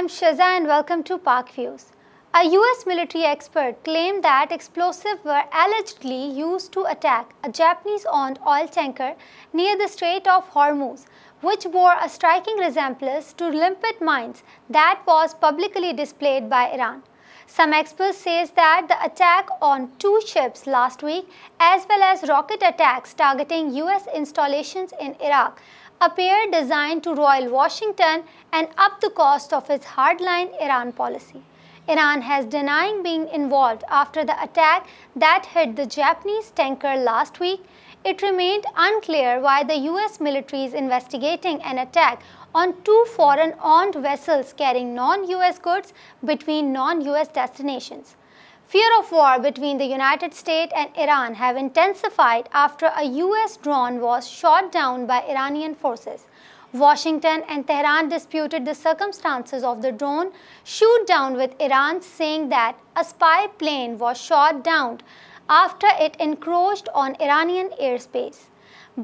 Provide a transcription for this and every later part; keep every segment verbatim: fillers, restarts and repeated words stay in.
I'm Shaza and welcome to Pak Views. A U S military expert claimed that explosives were allegedly used to attack a Japanese-owned oil tanker near the Strait of Hormuz, which bore a striking resemblance to limpet mines that was publicly displayed by Iran. Some experts say that the attack on two ships last week, as well as rocket attacks targeting U S installations in Iraq, appear designed to roil Washington and up the cost of its hardline Iran policy. Iran has denied being involved after the attack that hit the Japanese tanker last week. It remained unclear why the U S military is investigating an attack on two foreign-owned vessels carrying non-U S goods between non-U S destinations. Fear of war between the United States and Iran have intensified after a U S drone was shot down by Iranian forces. Washington and Tehran disputed the circumstances of the drone shoot-down, with Iran saying that a spy plane was shot down after it encroached on Iranian airspace.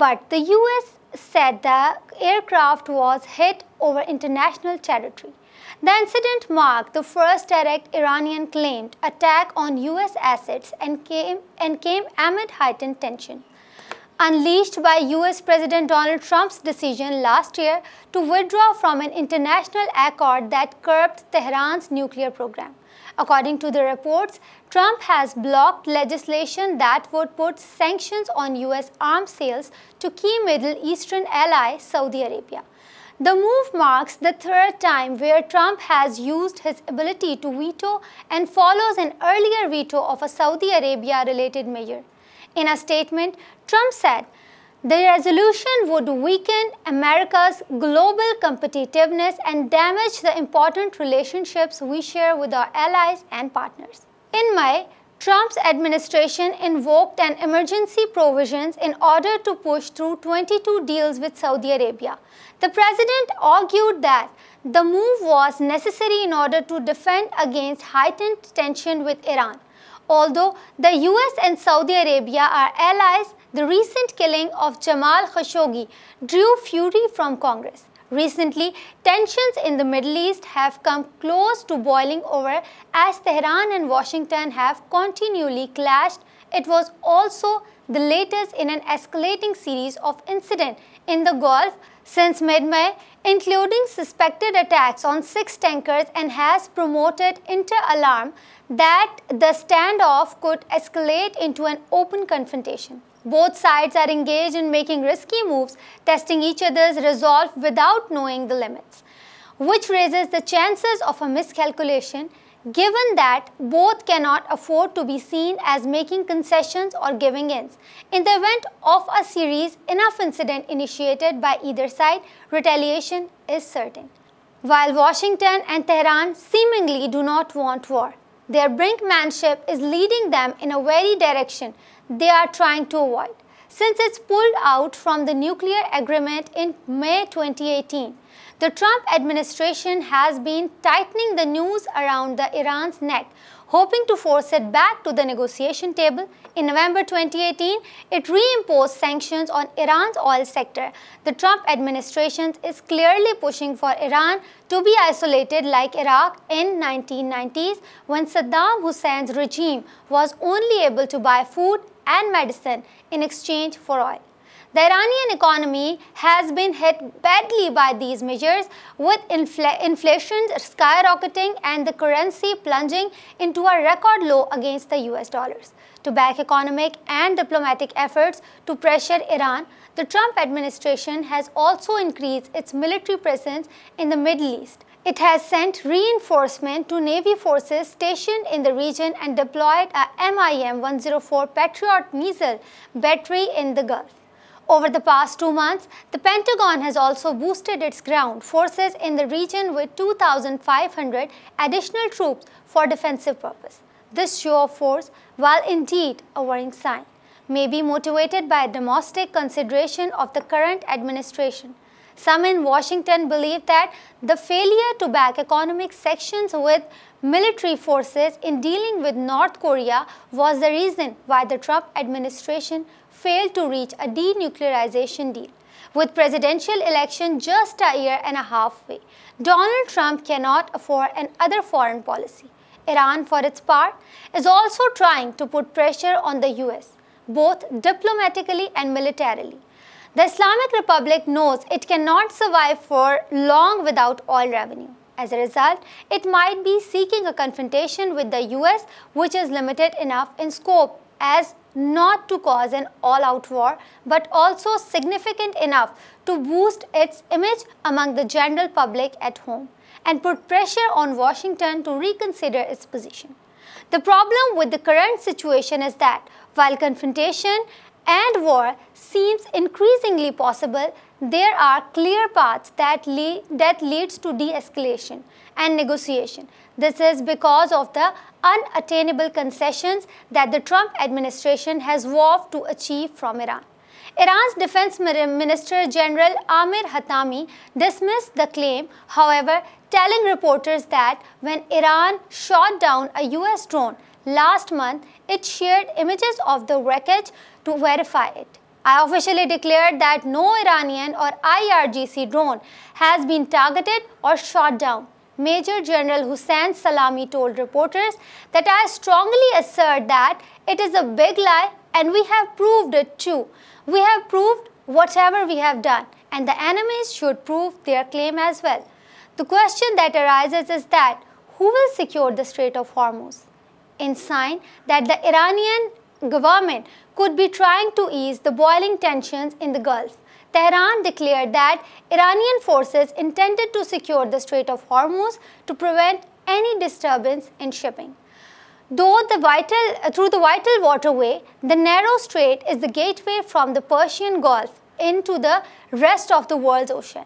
But the U S said the aircraft was hit over international territory. The incident marked the first direct Iranian-claimed attack on U S assets and came, and came amid heightened tension, unleashed by U S President Donald Trump's decision last year to withdraw from an international accord that curbed Tehran's nuclear program. According to the reports, Trump has blocked legislation that would put sanctions on U S arms sales to key Middle Eastern ally Saudi Arabia. The move marks the third time where Trump has used his ability to veto and follows an earlier veto of a Saudi Arabia-related measure. In a statement, Trump said the resolution would weaken America's global competitiveness and damage the important relationships we share with our allies and partners. In May, Trump's administration invoked an emergency provisions in order to push through twenty-two deals with Saudi Arabia. The president argued that the move was necessary in order to defend against heightened tension with Iran. Although the U S and Saudi Arabia are allies, the recent killing of Jamal Khashoggi drew fury from Congress. Recently, tensions in the Middle East have come close to boiling over as Tehran and Washington have continually clashed. It was also the latest in an escalating series of incidents in the Gulf since mid-May, including suspected attacks on six tankers, and has promoted inter-alarm that the standoff could escalate into an open confrontation. Both sides are engaged in making risky moves, testing each other's resolve without knowing the limits, which raises the chances of a miscalculation, given that both cannot afford to be seen as making concessions or giving in. In the event of a serious enough incident initiated by either side, retaliation is certain. While Washington and Tehran seemingly do not want war, their brinkmanship is leading them in a very direction they are trying to avoid, since it's pulled out from the nuclear agreement in May twenty eighteen. The Trump administration has been tightening the noose around the Iran's neck, hoping to force it back to the negotiation table. In November twenty eighteen, it reimposed sanctions on Iran's oil sector. The Trump administration is clearly pushing for Iran to be isolated like Iraq in nineteen nineties, when Saddam Hussein's regime was only able to buy food and medicine in exchange for oil. The Iranian economy has been hit badly by these measures, with infl inflation skyrocketing and the currency plunging into a record low against the U S dollars. To back economic and diplomatic efforts to pressure Iran, the Trump administration has also increased its military presence in the Middle East. It has sent reinforcement to Navy forces stationed in the region and deployed a M I M one oh four Patriot missile battery in the Gulf. Over the past two months, the Pentagon has also boosted its ground forces in the region with two thousand five hundred additional troops for defensive purpose. This show of force, while indeed a worrying sign, may be motivated by a domestic consideration of the current administration. Some in Washington believe that the failure to back economic sanctions with military forces in dealing with North Korea was the reason why the Trump administration failed to reach a denuclearization deal. With presidential election just a year and a half away, Donald Trump cannot afford another foreign policy. Iran, for its part, is also trying to put pressure on the U S, both diplomatically and militarily. The Islamic Republic knows it cannot survive for long without oil revenue. As a result, it might be seeking a confrontation with the U S, which is limited enough in scope as not to cause an all-out war, but also significant enough to boost its image among the general public at home and put pressure on Washington to reconsider its position. The problem with the current situation is that while confrontation and war seems increasingly possible, there are clear paths that lead, that leads to de-escalation and negotiation. This is because of the unattainable concessions that the Trump administration has vowed to achieve from Iran. Iran's Defense Minister General Amir Hatami dismissed the claim, however, telling reporters that when Iran shot down a U S drone last month, it shared images of the wreckage to verify it. I officially declared that no Iranian or I R G C drone has been targeted or shot down. Major General Hussain Salami told reporters that I strongly assert that it is a big lie and we have proved it too. We have proved whatever we have done, and the enemies should prove their claim as well. The question that arises is that who will secure the Strait of Hormuz? In sign that the Iranian government could be trying to ease the boiling tensions in the Gulf, Tehran declared that Iranian forces intended to secure the Strait of Hormuz to prevent any disturbance in shipping. Though the vital, through the vital waterway, the narrow strait is the gateway from the Persian Gulf into the rest of the world's ocean,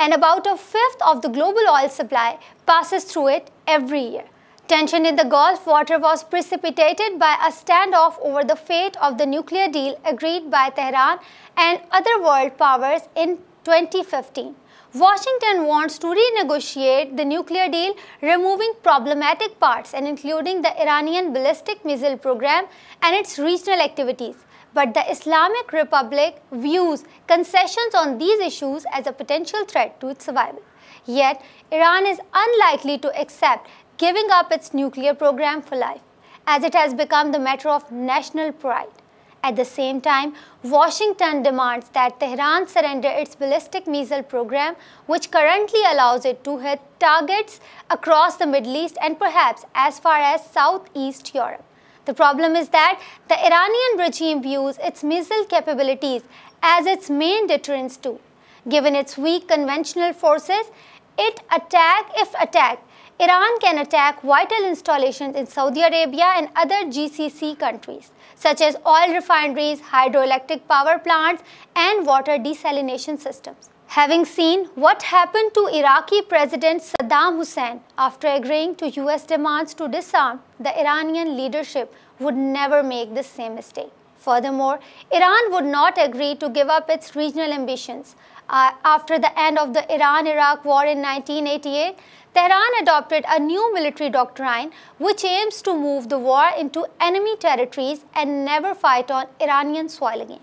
and about a fifth of the global oil supply passes through it every year. Tension in the Gulf water was precipitated by a standoff over the fate of the nuclear deal agreed by Tehran and other world powers in twenty fifteen. Washington wants to renegotiate the nuclear deal, removing problematic parts and including the Iranian ballistic missile program and its regional activities. But the Islamic Republic views concessions on these issues as a potential threat to its survival. Yet, Iran is unlikely to accept giving up its nuclear program for life, as it has become the matter of national pride. At the same time, Washington demands that Tehran surrender its ballistic missile program, which currently allows it to hit targets across the Middle East and perhaps as far as Southeast Europe. The problem is that the Iranian regime views its missile capabilities as its main deterrence too. Given its weak conventional forces, it attack, if attacked, Iran can attack vital installations in Saudi Arabia and other G C C countries, such as oil refineries, hydroelectric power plants, and water desalination systems. Having seen what happened to Iraqi President Saddam Hussein after agreeing to U S demands to disarm, the Iranian leadership would never make the same mistake. Furthermore, Iran would not agree to give up its regional ambitions. Uh, after the end of the Iran-Iraq war in nineteen eighty-eight, Tehran adopted a new military doctrine which aims to move the war into enemy territories and never fight on Iranian soil again.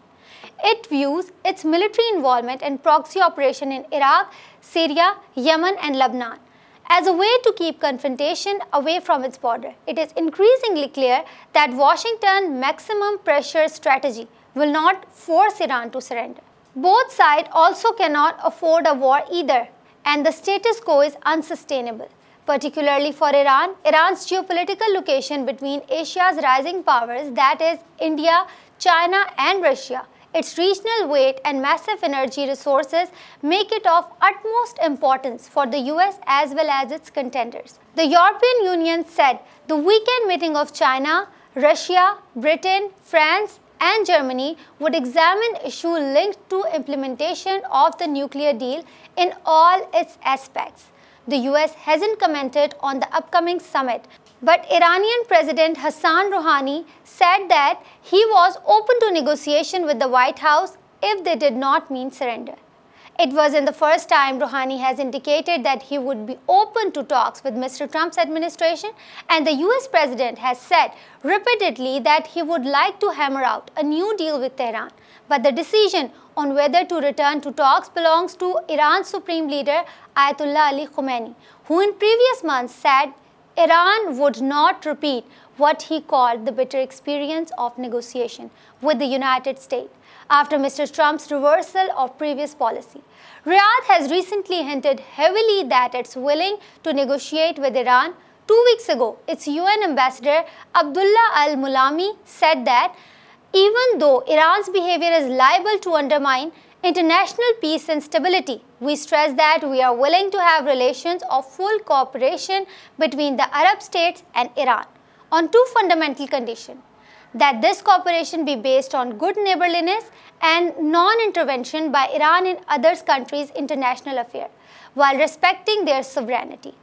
It views its military involvement and proxy operation in Iraq, Syria, Yemen, and Lebanon as a way to keep confrontation away from its border. It is increasingly clear that Washington's maximum pressure strategy will not force Iran to surrender. Both sides also cannot afford a war either, and the status quo is unsustainable, particularly for Iran. Iran's geopolitical location between Asia's rising powers, that is India, China and Russia, its regional weight and massive energy resources make it of utmost importance for the U S as well as its contenders. The European Union said the weekend meeting of China, Russia, Britain, France, and Germany would examine issues linked to implementation of the nuclear deal in all its aspects. The U S hasn't commented on the upcoming summit, but Iranian President Hassan Rouhani said that he was open to negotiation with the White House if they did not mean surrender. It wasn't the first time Rouhani has indicated that he would be open to talks with Mister Trump's administration, and the U S president has said repeatedly that he would like to hammer out a new deal with Tehran. But the decision on whether to return to talks belongs to Iran's supreme leader Ayatollah Ali Khamenei, who in previous months said Iran would not repeat what he called the bitter experience of negotiation with the United States after Mister Trump's reversal of previous policy. Riyadh has recently hinted heavily that it's willing to negotiate with Iran. Two weeks ago, its U N ambassador Abdullah Al-Mulami said that even though Iran's behavior is liable to undermine international peace and stability, we stress that we are willing to have relations of full cooperation between the Arab states and Iran on two fundamental conditions: that this cooperation be based on good neighborliness and non-intervention by Iran in other countries' international affairs, while respecting their sovereignty.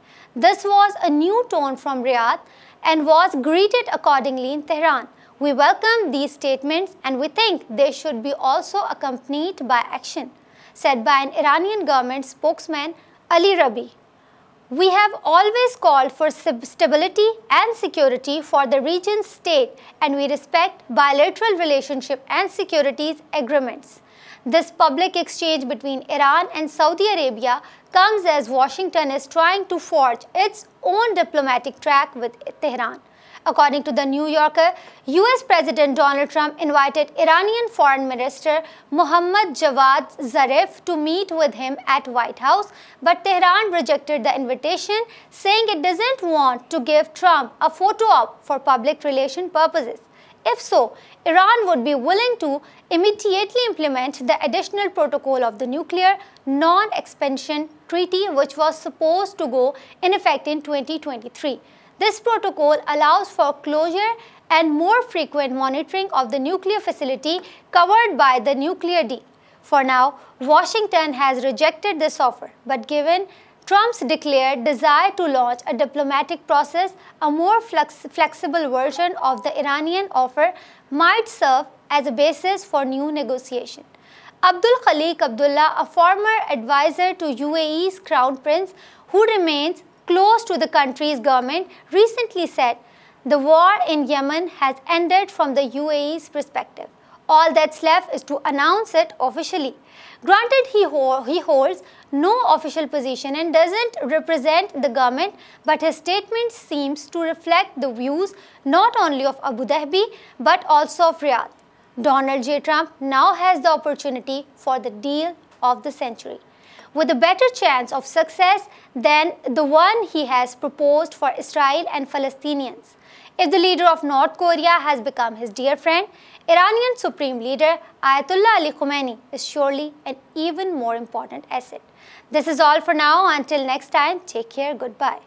This was a new tone from Riyadh and was greeted accordingly in Tehran. We welcome these statements and we think they should be also accompanied by action, said by an Iranian government spokesman, Ali Rabi. We have always called for stability and security for the region's state, and we respect bilateral relationship and security agreements. This public exchange between Iran and Saudi Arabia comes as Washington is trying to forge its own diplomatic track with Tehran. According to the New Yorker, U S President Donald Trump invited Iranian Foreign Minister Mohammad Javad Zarif to meet with him at White House, but Tehran rejected the invitation, saying it doesn't want to give Trump a photo op for public relation purposes. If so, Iran would be willing to immediately implement the additional protocol of the Nuclear Non-Expansion Treaty, which was supposed to go in effect in twenty twenty-three. This protocol allows for closure and more frequent monitoring of the nuclear facility covered by the nuclear deal. For now, Washington has rejected this offer, but given Trump's declared desire to launch a diplomatic process, a more flex flexible version of the Iranian offer might serve as a basis for new negotiations. Abdul Khaliq Abdullah, a former advisor to U A E's Crown Prince, who remains close to the country's government, recently said the war in Yemen has ended from the U A E's perspective. All that's left is to announce it officially. Granted, he, ho he holds no official position and doesn't represent the government, but his statement seems to reflect the views not only of Abu Dhabi but also of Riyadh. Donald J. Trump now has the opportunity for the deal of the century, with a better chance of success than the one he has proposed for Israel and Palestinians. If the leader of North Korea has become his dear friend, Iranian Supreme Leader Ayatollah Ali Khamenei is surely an even more important asset. This is all for now. Until next time, take care. Goodbye.